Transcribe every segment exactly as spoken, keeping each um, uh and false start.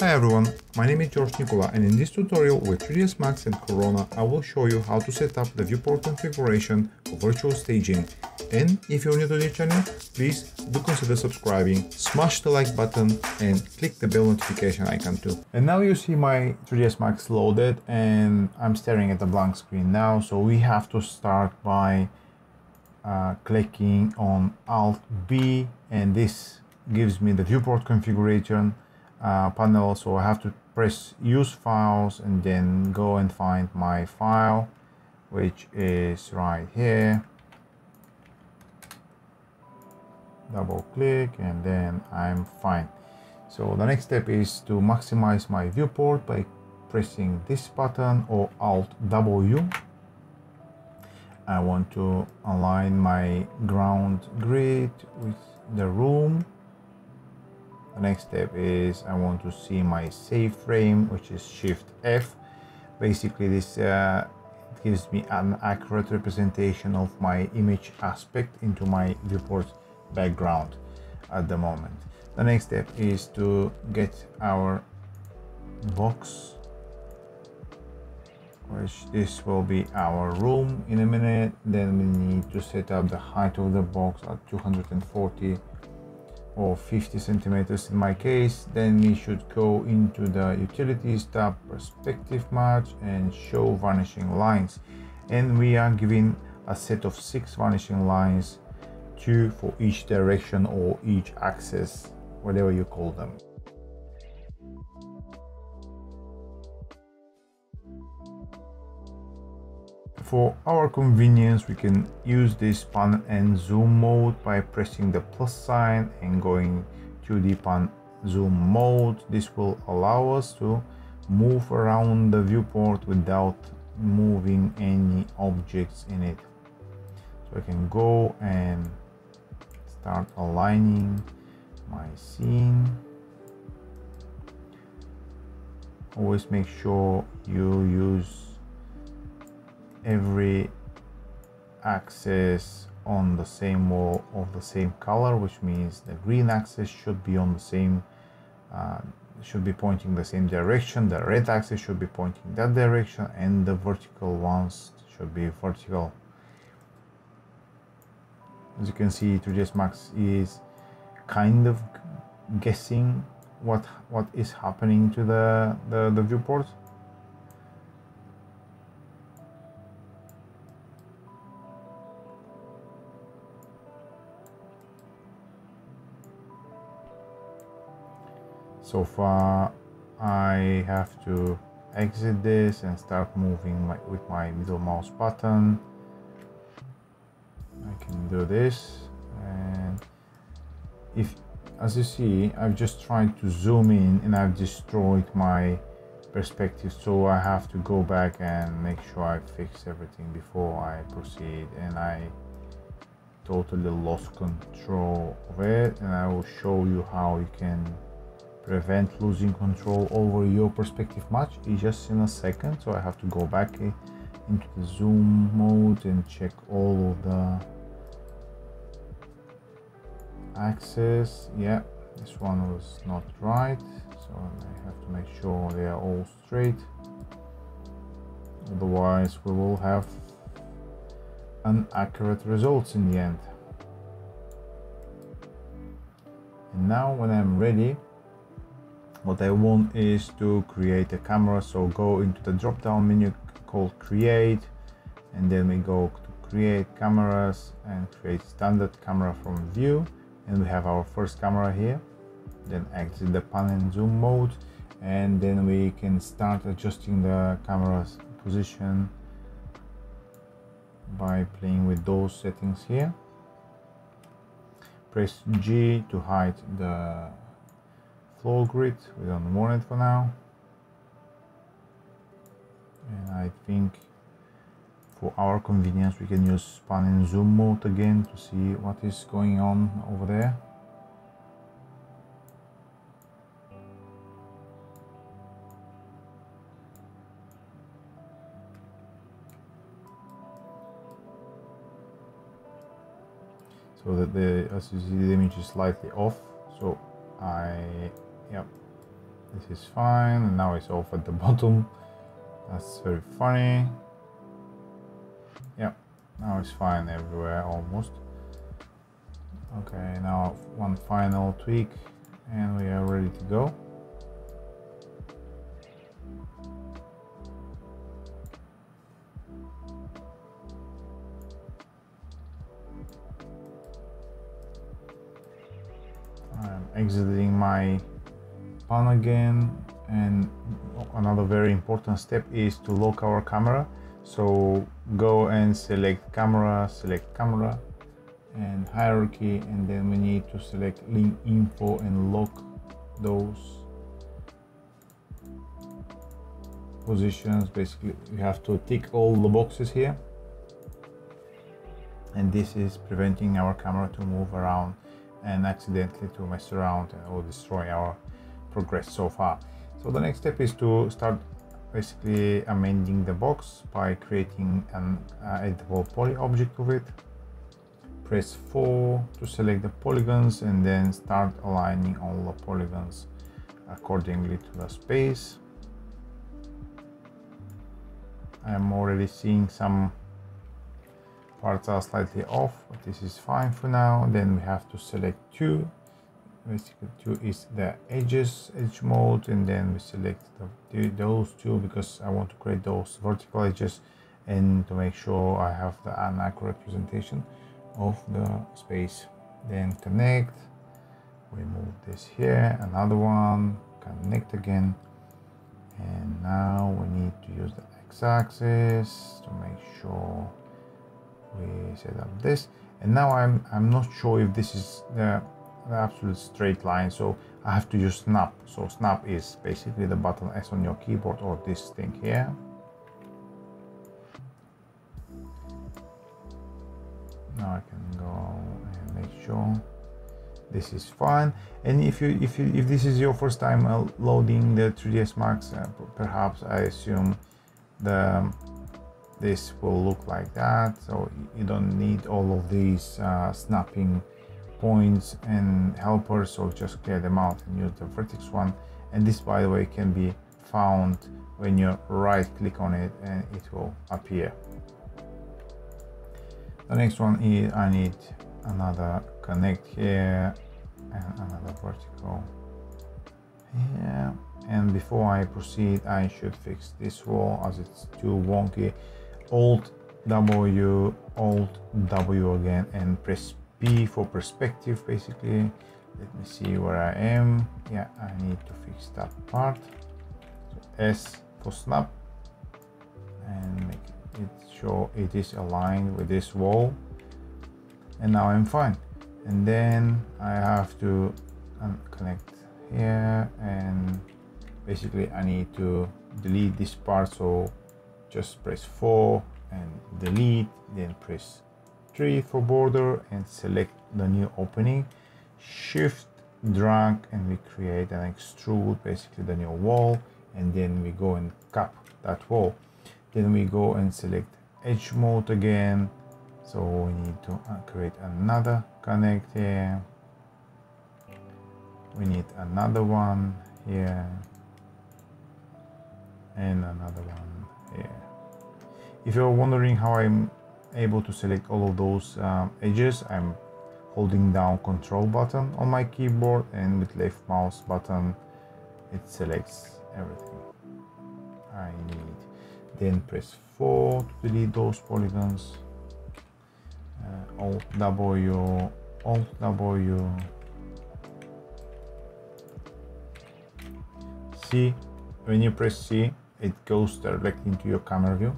Hi everyone, my name is George Nicola, and in this tutorial with three D S Max and Corona I will show you how to set up the viewport configuration for virtual staging. And if you're new to this channel, please do consider subscribing, smash the like button and click the bell notification icon too. And now you see my three D S Max loaded and I'm staring at a blank screen now, so we have to start by uh, clicking on Alt B, and this gives me the viewport configuration Uh, panel. So I have to press use files and then go and find my file, which is right here. Double click and then I'm fine. So the next step is to maximize my viewport by pressing this button or Alt W. I want to align my ground grid with the room. The next step is I want to see my save frame, which is shift F. Basically this uh, gives me an accurate representation of my image aspect into my viewport background at the moment. The next step is to get our box, which this will be our room in a minute. Then we need to set up the height of the box at two hundred forty or fifty centimeters in my case. Then we should go into the Utilities tab, Perspective Match, and show vanishing lines. And we are given a set of six vanishing lines, two for each direction or each axis, whatever you call them. For our convenience, we can use this pan and zoom mode by pressing the plus sign and going to the pan zoom mode. This will allow us to move around the viewport without moving any objects in it. So I can go and start aligning my scene. Always make sure you use every axis on the same wall of the same color, which means the green axis should be on the same uh, should be pointing the same direction, the red axis should be pointing that direction, and the vertical ones should be vertical. As you can see, three D S Max is kind of guessing what what is happening to the the, the viewport. So far, I have to exit this and start moving my, with my middle mouse button. I can do this, and if, as you see, I've just tried to zoom in and I've destroyed my perspective, so I have to go back and make sure I fix everything before I proceed, and I totally lost control of it, and I will show you how you can prevent losing control over your perspective match is just in a second. So I have to go back into the zoom mode and check all of the axes. Yeah, this one was not right, so I have to make sure they are all straight, otherwise we will have inaccurate results in the end. And now when I'm ready, what I want is to create a camera. So go into the drop down menu called create, and then we go to create cameras and create standard camera from view, and we have our first camera here. Then exit the pan and zoom mode, and then we can start adjusting the camera's position by playing with those settings here. Press G to hide the floor grid, we don't want it for now. And I think for our convenience we can use pan and zoom mode again to see what is going on over there. So that the, as you see, the image is slightly off, so I, yep, This is fine, and now it's off at the bottom. That's very funny. Yeah, now it's fine everywhere almost. Okay, now one final tweak and we are ready to go. I'm exiting my pan again, and another very important step is to lock our camera. So go and select camera, select camera and hierarchy, and then we need to select link info and lock those positions. Basically you have to tick all the boxes here, and this is preventing our camera to move around and accidentally to mess around or destroy our progress so far. So the next step is to start basically amending the box by creating an uh, editable poly object of it. Press four to select the polygons and then start aligning all the polygons accordingly to the space. I'm already seeing some parts are slightly off, but this is fine for now. Then we have to select two. Basically two is the edges, edge mode, and then we select the, those two because I want to create those vertical edges and to make sure I have the, an accurate presentation of the space. Then connect, we move this here, another one, connect again, and now we need to use the x-axis to make sure we set up this. And now I'm I'm not sure if this is the, the absolute straight line, so I have to use snap. So snap is basically the button S on your keyboard or this thing here. Now I can go and make sure this is fine. And if you if you if this is your first time loading the three D S Max, uh, perhaps I assume the this will look like that. So you don't need all of these uh, snapping points and helpers, so just clear them out and use the vertex one. And this, by the way, can be found when you right click on it and it will appear. The next one is I need another connect here and another vertical here. And before I proceed, I should fix this wall as it's too wonky. Alt W, Alt W again, and press P for perspective basically. Let me see where I am. Yeah, I need to fix that part. So S for snap and make it It show it is aligned with this wall, and now I'm fine. And then I have to connect here, and basically I need to delete this part, so just press four and delete, then press three for border and select the new opening, shift drag, and we create an extrude basically the new wall, and then we go and cap that wall. Then we go and select edge mode again, so we need to create another connect here, we need another one here and another one here. If you're wondering how I'm able to select all of those um, edges, I'm holding down control button on my keyboard, and with left mouse button it selects everything I need. Then press four to delete those polygons, uh, Alt W, Alt W, C. When you press C, it goes directly into your camera view.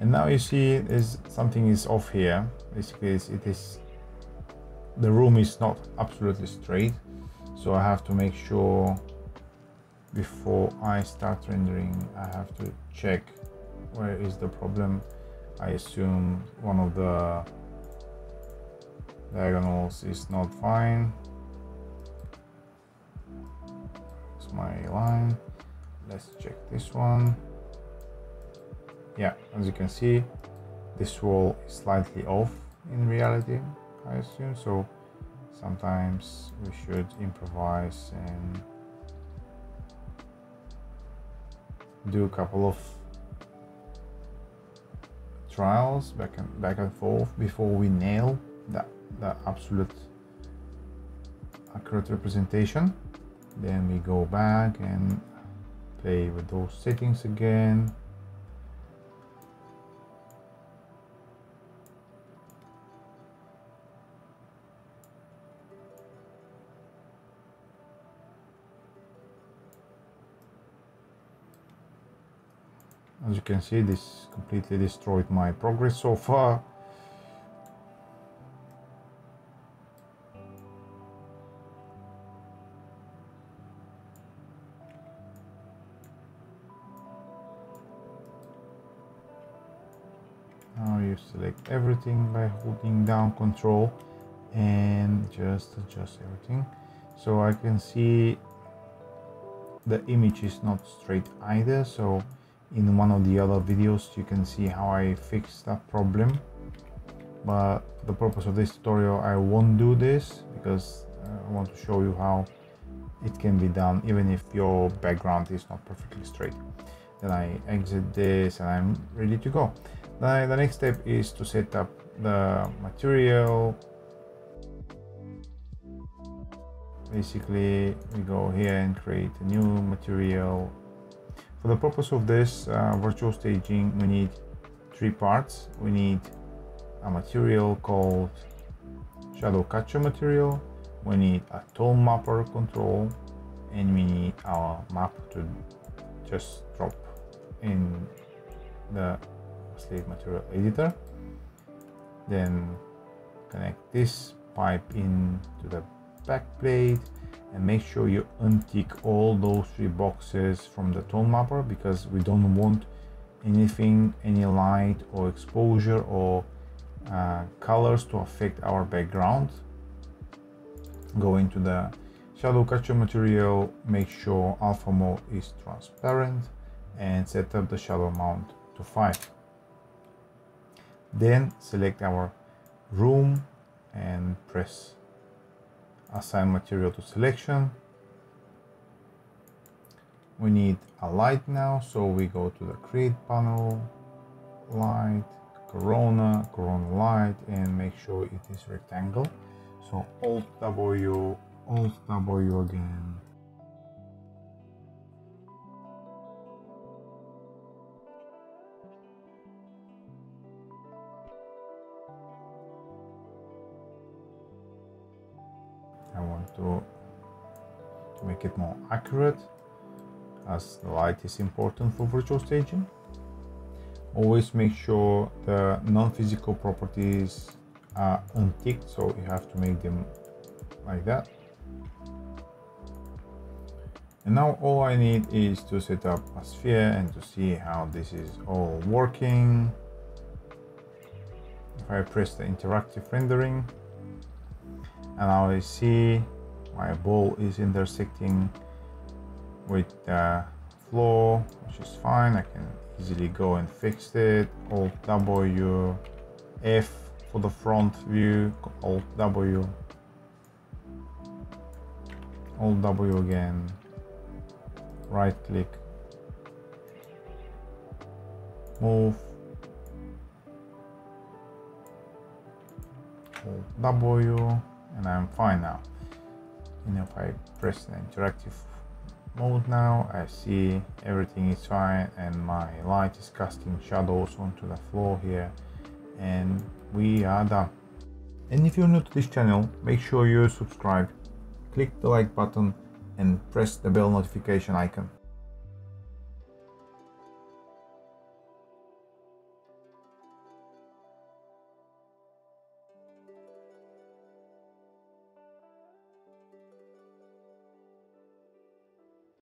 And now you see is something is off here. Basically it is, the room is not absolutely straight, so I have to make sure before I start rendering, I have to check where is the problem. I assume one of the diagonals is not fine. It's my line. Let's check this one. Yeah, as you can see, this wall is slightly off in reality, I assume. So sometimes we should improvise and do a couple of trials back and back and forth before we nail that the absolute accurate representation. Then we go back and play with those settings again. As you can see, this completely destroyed my progress so far. Now you select everything by holding down control and just adjust everything. So I can see the image is not straight either, so in one of the other videos you can see how I fixed that problem, but for the purpose of this tutorial I won't do this because I want to show you how it can be done even if your background is not perfectly straight. Then I exit this and I'm ready to go. Then the next step is to set up the material. Basically we go here and create a new material. For the purpose of this uh, virtual staging, we need three parts. We need a material called shadow catcher material, we need a tone mapper control, and we need our map to just drop in the slave material editor. Then connect this pipe in to the back plate. And make sure you untick all those three boxes from the tone mapper, because we don't want anything, any light or exposure or uh, colors to affect our background. Go into the shadow catcher material, make sure alpha mode is transparent, and set up the shadow amount to five. Then select our room and press assign material to selection. We need a light now, so we go to the create panel, light, corona, corona light, and make sure it is rectangle. So alt W, alt W again. I want to, to make it more accurate, as the light is important for virtual staging. Always make sure the non-physical properties are unticked, so you have to make them like that. And now all I need is to set up a sphere and to see how this is all working. If I press the interactive rendering, and now I see my ball is intersecting with the floor, which is fine. I can easily go and fix it. Alt W, F for the front view, Alt W, Alt W again, right click, move, Alt W. And I'm fine now. And if I press the interactive mode now, I see everything is fine and my light is casting shadows onto the floor here, and we are done. And if you're new to this channel, make sure you subscribe, click the like button and press the bell notification icon.